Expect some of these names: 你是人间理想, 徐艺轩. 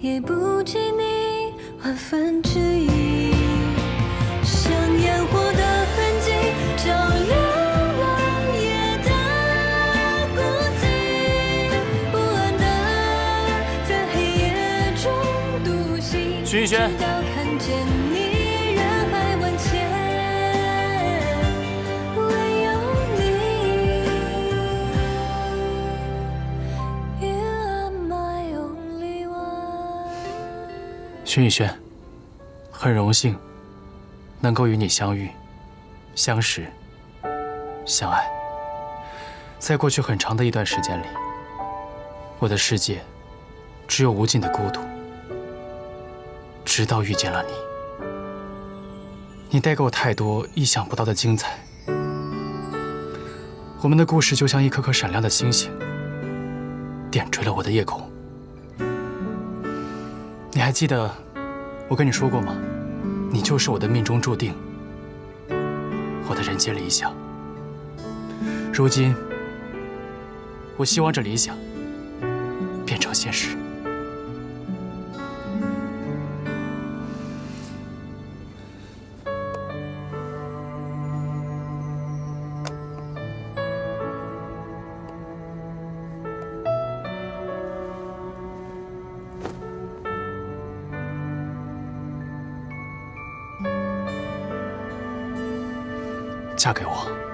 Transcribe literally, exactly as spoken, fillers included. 也不及你万分之一。像烟火的痕迹，照亮了夜的孤寂。不安的在黑夜中独行，徐艺轩。直到看见你，人海万千，唯有你。You are my only one。徐艺轩，很荣幸。 能够与你相遇、相识、相爱，在过去很长的一段时间里，我的世界只有无尽的孤独。直到遇见了你，你带给我太多意想不到的精彩。我们的故事就像一颗颗闪亮的星星，点缀了我的夜空。你还记得我跟你说过吗？ 你就是我的命中注定，我的人间理想。如今，我希望这理想变成现实。嫁给我。